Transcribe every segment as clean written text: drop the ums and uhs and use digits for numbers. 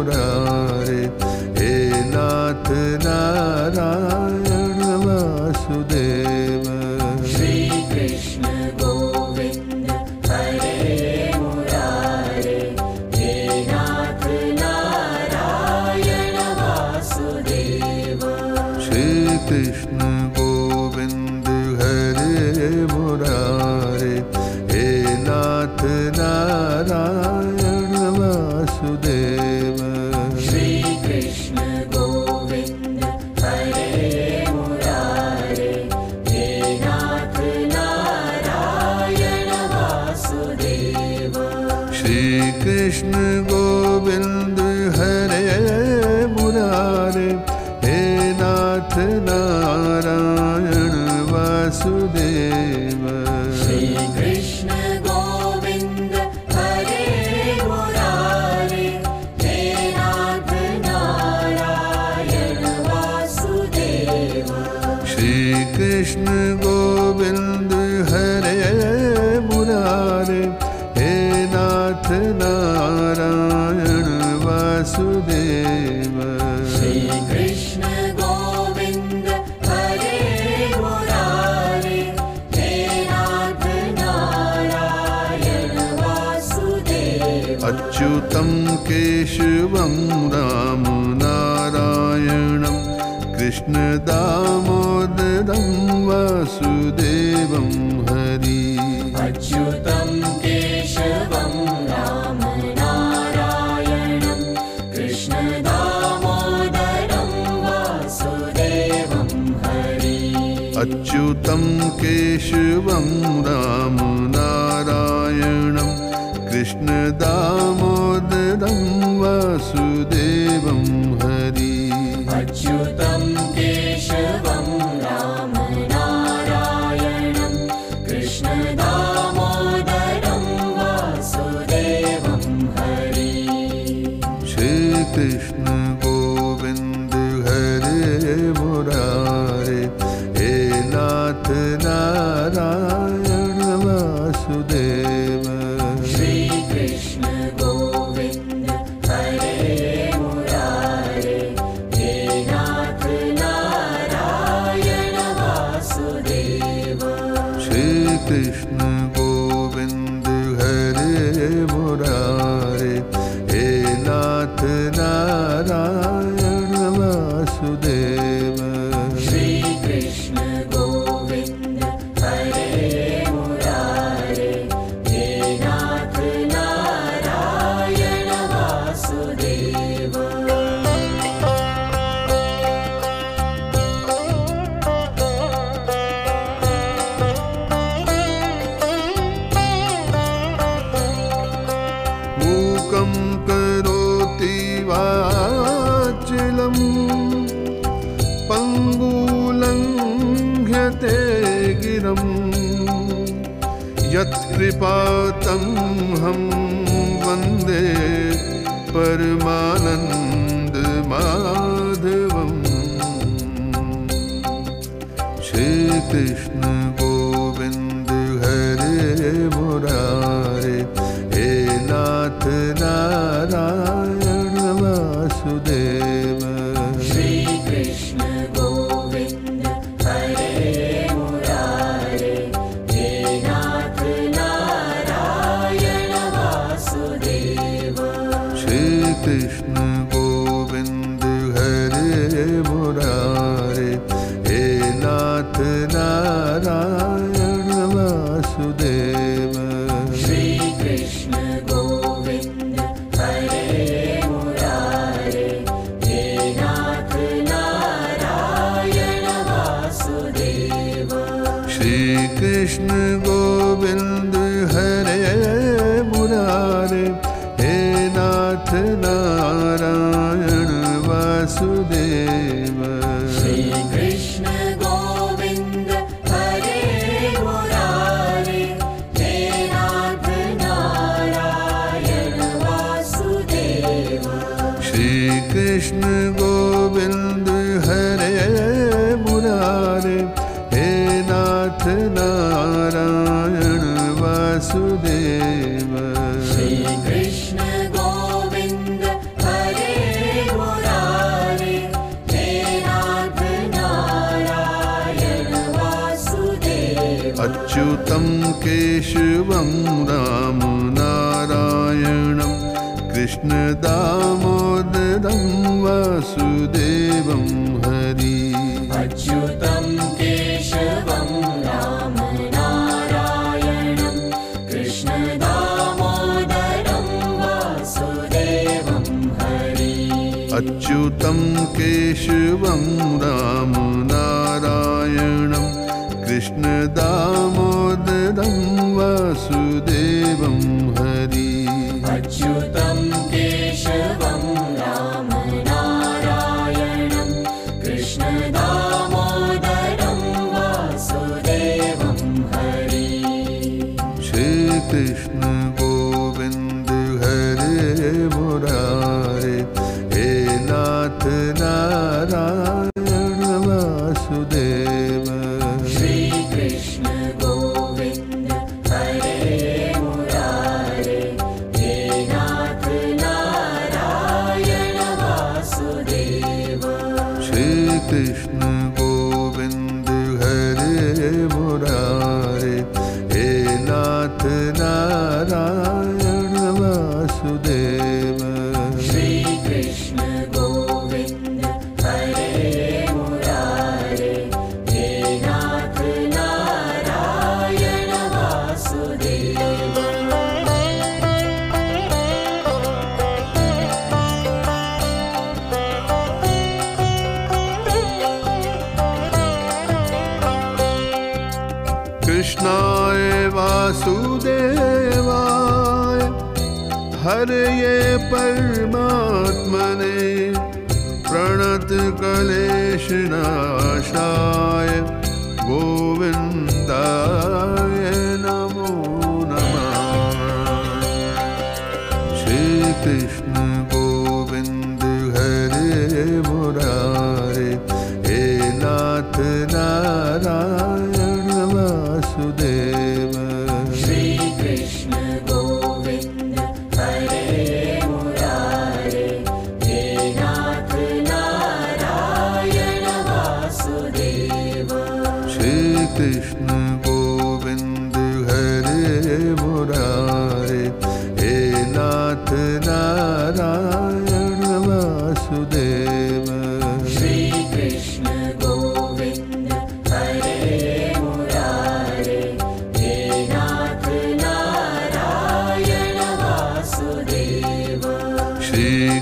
मुरारे हे नाथ नारायण वासुदेव। श्री कृष्ण गोविंद हरे मुरारे हे नाथ नारायण वासुदेव। श्री कृष्ण गोविंद हरे मुरारे हे नाथ नारायण वासुदेव। श्री कृष्ण गोविंद हरे मुरारे हे नाथ नारायण वासुदेव। श्री कृष्ण गोविंद हरे मुरारे हे नाथ नारायण वासुदेव। श्री कृष्ण कृष्ण गोविंद हरे मुरारे हे नाथ नारायण वासुदेव। श्री कृष्ण गोविंद हरे मुरारे हे नाथ नारायण वासुदेव। अच्युतम केशवम राम नारायणम कृष्ण दामोदरम वासुदेवम हरि। अच्युतम केशवम राम नारायणम कृष्ण दामोदरम वासुदेवम हरि। अच्युतम केशवम राम नारायणम कृष्ण दामोदरम वासुदेवम हरि। अच्युतम केशवम राम नारायणम कृष्ण दामोदरम वासुदेवम हरि। श्री कृष्ण गोविंद हरे मुरारे हे नाथ नारायण वासुदेव। श्री कृष्ण गोविंद हरे कृष्ण गोविंद हरे मुरारे हे नाथ नारायण वासुदेव। श्री कृष्ण गोविंद हरे मुरारे हे नाथ नारायण वासुदेव। वाचलं पंगुलंघ्यते गिरं यत्कृपातं हम वंदे परमानंद माधवं। श्री कृष्ण गोविंद हरे मुरारे हे नाथ नारायण वासुदेव। श्री कृष्ण गोविंद हरे मुरारे हे नाथ नारायण वासुदेव। श्री कृष्ण गोविंद हरे मुरारे हे नाथ नारायण वासुदेव। श्री कृष्ण गोविंद हरे मुरारे हे नाथ नारायण वासुदेव। श्री कृष्ण गोविंद हरे मुरारे हे नाथ नारायण वासुदेव। श्री कृष्ण गोविंद हरे मुरारे हे नाथ नारायण वासुदेव। श्री कृष्ण गोविंद हरे मुरारे हे नाथ नारायण वासुदेव। श्री कृष्ण गोविंद हरे अच्युतं केशवं राम नारायणं कृष्णदामोदरं वासुदेवं हरि। अच्युतं केशवं राम नारायणं कृष्णदामोदरं वासुदेवं हरि। अच्युतं केशवं राम नारायणं कृष्णदामोदरं वासुदेवं हरि। अच्युतं केशवं राम नारायणं कृष्णदामोदरं वासुदेवं हरि। श्री कृष्ण गोविंद हरे मुरारे, हे नाथ नारायण वासुदेव। कृष्ण गोविंद हरे मुरारे, हे नाथ नारायण वासुदेव। श्री कृष्ण गोविंद हरे मुरारे, हे नाथ नारायण वासुदेव। कृष्णाय वासुदेवाय हरये परमात्मने, प्रणत क्लेशनाशाय गोविंदाय नमो नमः। श्री कृष्ण गोविंद हरे मुरारे, हे नाथ नारायण वासुदेव। श्री कृष्ण गोविंद हरे मुरारे, हे नाथ नारायण वासुदेव। श्री कृष्ण गोविंद हरे मुरारे, हे नाथ नारायण वासुदेव। श्री कृष्ण गोविंद हरे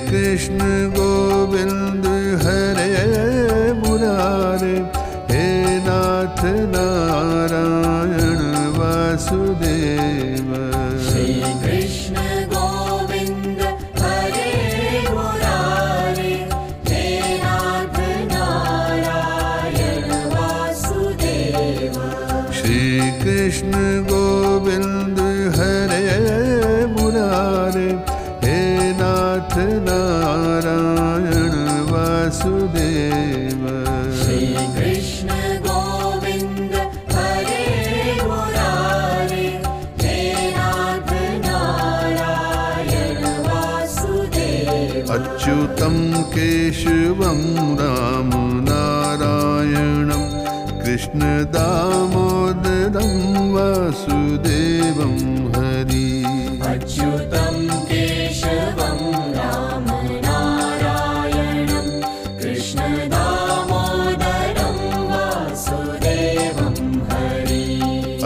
कृष्ण गोविंद हरे मुरारे, हे नाथ नारायण वासुदेव। श्री कृष्ण गोविंद हरे मुरारे, हे नाथ नारायण वासुदेव। श्री कृष्ण गोविंद हरे मुरारे, नाथ नारायण वासुदेव। श्री कृष्ण गोविंद हरे मुरारे, हे नाथ नारायण वासुदेव।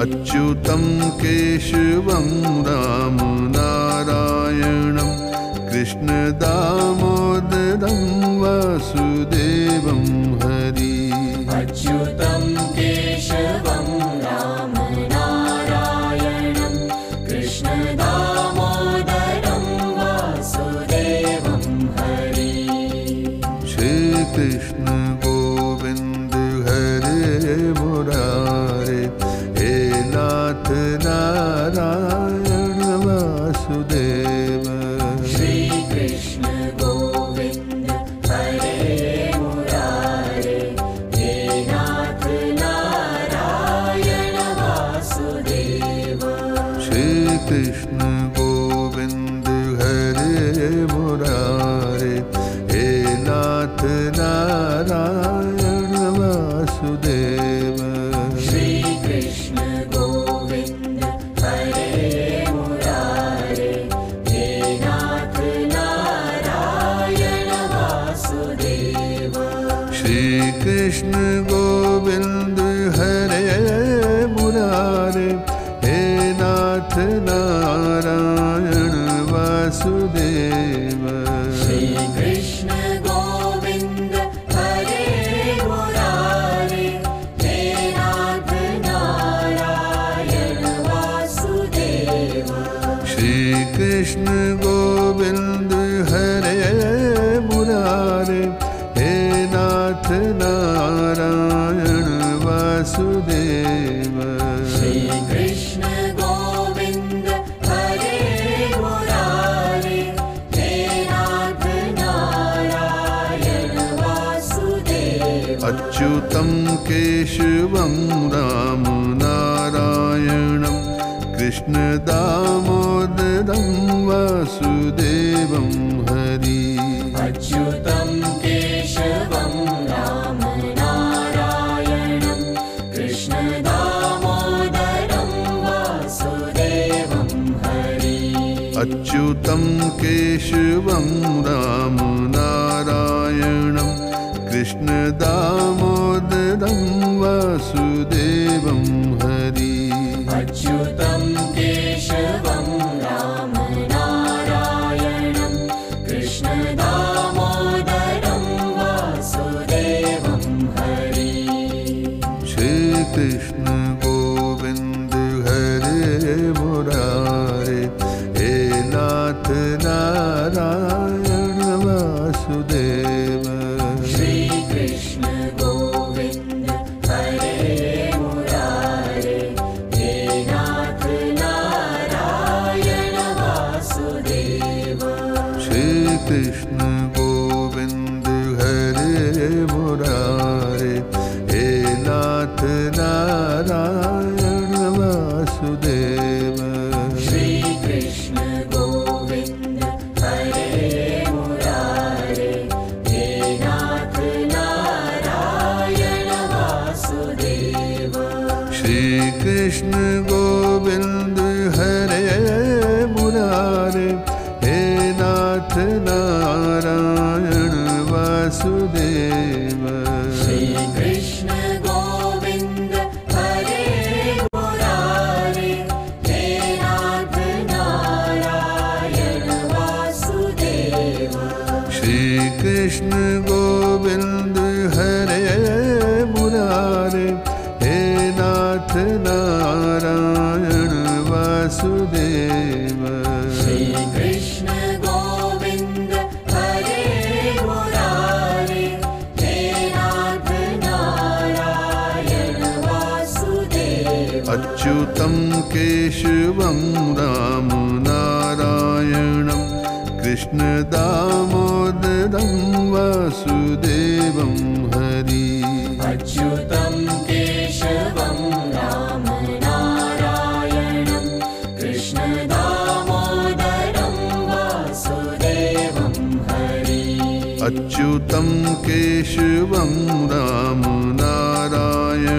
अच्युतं केशवं राम नारायणं कृष्णदामोदरं वासुदेवं हरि। अच्युतं केशवं राम नारायणं कृष्णदामोदरं वासुदेवं हरि। अच्युतं केशवं राम नारायणं कृष्णदामोदरं वासुदेवं हरि। अच्युतं केशवं राम नारायणं कृष्णदामोदरं वासुदेवं हरि। श्री कृष्ण गोविंद हरे मुरारे, हे नाथ नारायण वासुदेव। श्री कृष्ण गोविंद हरे मुरारे, हे नाथ नारायण वासुदेव। श्री कृष्ण गोविंद हरे मुरारे, हे नाथ नारायण वासुदेव। श्री कृष्ण गोविंद कृष्ण गोविंद हरे मुरारे, हे नाथ नारायण वासुदेव। श्री कृष्ण गोविंद हरे मुरारे, हे नाथ नारायण वासुदेव। श्री कृष्ण गोविंद हरे मुरारे, नाथ नारायण वासुदेव। श्री कृष्ण गोविंद हरे मुरारी, हे नाथ नारायण वासुदेव। अच्युतम केशवम राम नारायणम, कृष्ण दामोदरम वासुदेवम हरि। अच्युतम केशवम राम नारायणम, कृष्ण दामोदरम वासुदेवम हरि। अच्युतम केशवम राम नारायणम, कृष्ण दामोदरम वासुदेवम हरि। अच्युतम केशवम राम नारायणम, कृष्ण दामोदरम वासुदेवम हरि। श्री कृष्ण गोविंद हरे मुरारे, हे नाथ नारायण वासुदेव। श्री कृष्ण गोविंद हरे मुरारे, हे नाथ नारायण वासुदेव। श्री कृष्ण गोविंद हरे मुरारे, हे नाथ नारायण वासुदेव। श्री कृष्ण गोविंद हरे मुरारे, हे नाथ नारायण वासुदेव। श्री कृष्ण गोविंद हरे मुरारे, हे नाथ नारायण वासुदेव। श्री कृष्ण गोविंद हरे मुरारी, हे नाथ नारायण वासुदेव। श्री कृष्ण गोविंद हरे मुरारी, हे नाथ नारायण वासुदेव। श्री कृष्ण गोविंद हरे मुरारी, हे नाथ नारायण वासुदेव। अच्युतम केशवम राम नारायणम, कृष्ण दामोदरम वासुदेवम हरि। अच्युतम केशवम राम नारायणम,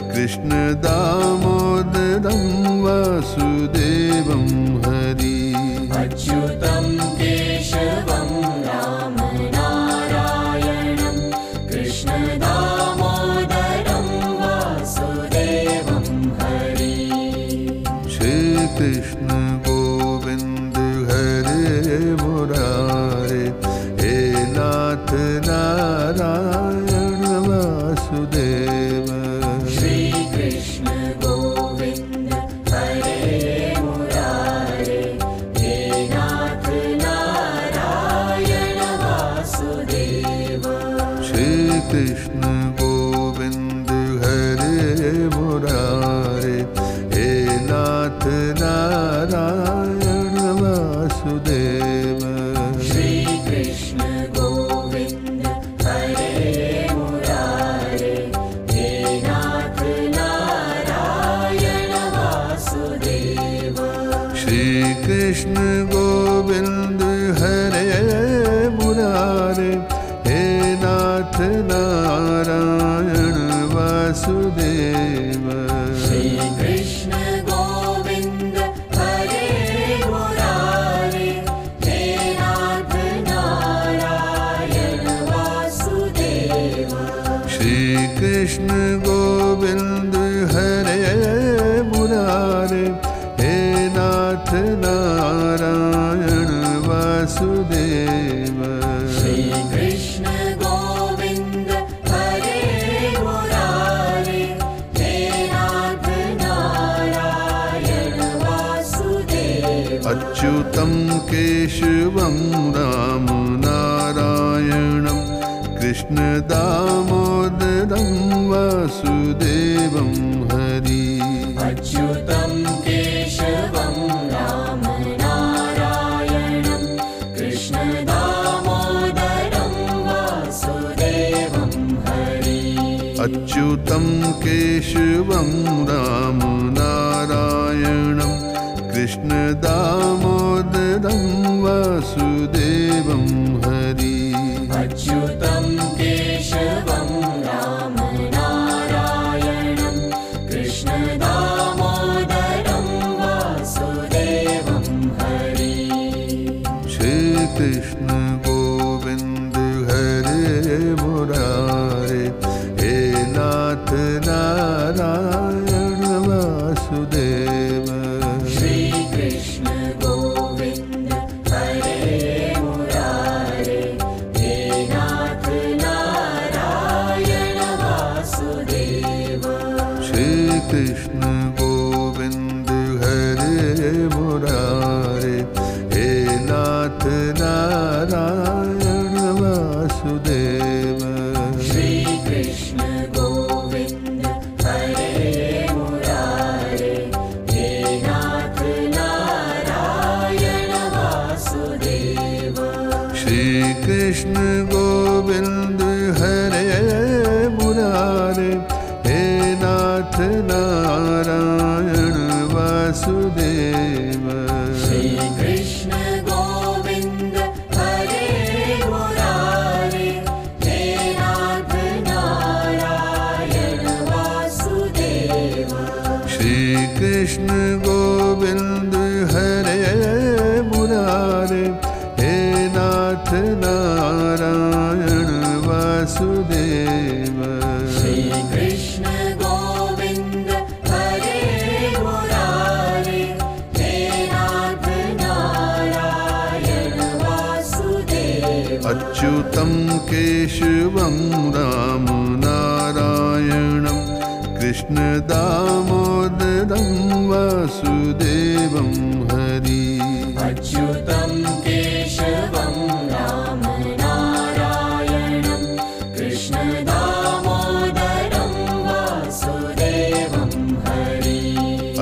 कृष्ण दामोदरम वासुदेवम हरि। अच्युतम केशवम राम नारायणम, कृष्ण दामोदरम वासुदेवम हरि। अच्युतम केशवम राम नारायणम, कृष्ण दामोदरम वासुदेवम हरि। श्री कृष्ण गोविंद हरे मुरारे, हे नाथ नारायण वासुदेव। श्री कृष्ण गोविंद हरे मुरारे, हे नाथ नारायण वासुदेव। श्री कृष्ण गोविंद हरे मुरारे, हे नाथ नारायण वासुदेव। श्री कृष्ण गोविंद हरे मुरारे, हे नाथ नारायण वासुदेव। श्री कृष्ण गोविंद हरे मुरारे, हे नाथ नारायण वासुदेव। श्री कृष्ण गोविंद हरे मुरारी, हे नाथ नारायण वासुदेव। श्री केशवं राम नारायणं कृष्ण दामोदरं वासुदेवं हरि। अच्युतं केशवं राम नारायणं कृष्ण दामोदरं वासुदेवं हरि। अच्युतं केशवं राम नारायणं कृष्ण दामोदरं वासुदेवं हरि। अच्युतं केशवं राम नारायणं कृष्ण दामोदरं वासुदेवं हरि। श्री कृष्ण गोविंद हरे मुरारे हे नाथ नारायण वासुदेव। कृष्ण गोविंद हरे मुरारे हे नाथ नारायण वासुदेव। श्री कृष्ण गोविंद हरे मुरारे हे नाथ नारायण वासुदेव। श्री कृष्ण गोविंद हरे मुरारे नाथ नारायण वासुदेव। श्री कृष्ण गोविंद हरे मुरारे हे नाथ नारायण वासुदेव। श्री कृष्ण गोविंद हरे मुरारे हे नाथ नारायण वासुदेव। श्री कृष्ण अच्युतं केशवं राम नारायणं कृष्ण दामोदरं वासुदेवं हरि। अच्युतं केशवं राम नारायणं कृष्ण दामोदरं वासुदेवं हरि।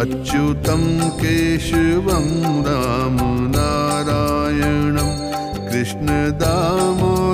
अच्युतं केशवं राम नारायणं कृष्ण दामो